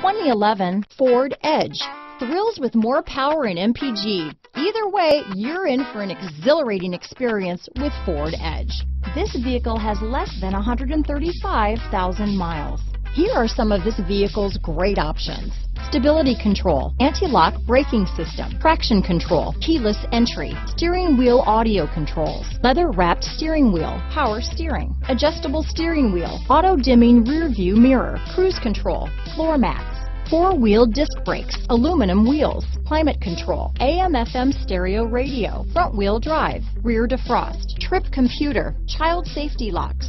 2011 Ford Edge. Thrills with more power and MPG. Either way, you're in for an exhilarating experience with Ford Edge. This vehicle has less than 135,000 miles. Here are some of this vehicle's great options: stability control, anti-lock braking system, traction control, keyless entry, steering wheel audio controls, leather-wrapped steering wheel, power steering, adjustable steering wheel, auto-dimming rearview mirror, cruise control, floor mats, four-wheel disc brakes, aluminum wheels, climate control, AM/FM stereo radio, front-wheel drive, rear defrost, trip computer, child safety locks.